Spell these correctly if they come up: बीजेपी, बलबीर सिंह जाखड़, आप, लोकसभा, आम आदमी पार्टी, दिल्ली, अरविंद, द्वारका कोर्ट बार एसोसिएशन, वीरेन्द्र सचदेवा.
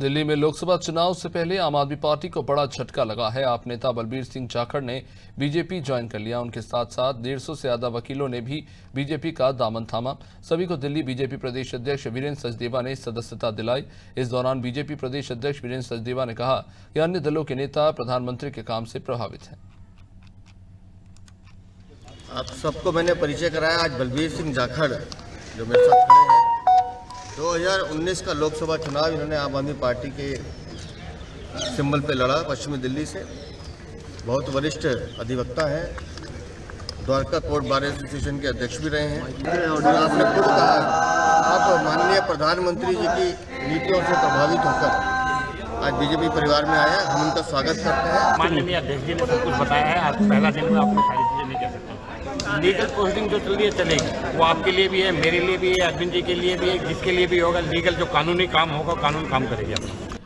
दिल्ली में लोकसभा चुनाव से पहले आम आदमी पार्टी को बड़ा झटका लगा है। आप नेता बलबीर सिंह जाखड़ ने बीजेपी ज्वाइन कर लिया। उनके साथ साथ 150 से ज्यादा वकीलों ने भी बीजेपी का दामन थामा। सभी को दिल्ली बीजेपी प्रदेश अध्यक्ष वीरेन्द्र सचदेवा ने सदस्यता दिलाई। इस दौरान बीजेपी प्रदेश अध्यक्ष वीरेन्द्र सचदेवा ने कहा कि अन्य दलों के नेता प्रधानमंत्री के काम से प्रभावित हैं। आप सबको मैंने परिचय कराया। आज बलबीर सिंह जाखड़ जो मेरे साथ खड़े हैं, 2019 का लोकसभा चुनाव इन्होंने आम आदमी पार्टी के सिंबल पे लड़ा पश्चिमी दिल्ली से। बहुत वरिष्ठ अधिवक्ता हैं, द्वारका कोर्ट बार एसोसिएशन के अध्यक्ष भी रहे हैं। और आपने खुद कहा आप माननीय प्रधानमंत्री जी की नीतियों से प्रभावित होकर आज बीजेपी परिवार में आया। हम उनका स्वागत करते हैं। माननीय अध्यक्ष जी ने सब कुछ बताया है। आज पहला दिन में आपने सारी चीज़ें नहीं कह सकते। लीगल प्रोसीडिंग जो चल रही है चलेगी, वो आपके लिए भी है, मेरे लिए भी है, अरविंद जी के लिए भी है, जिसके लिए भी होगा। लीगल जो कानूनी काम होगा, कानून काम करेगी।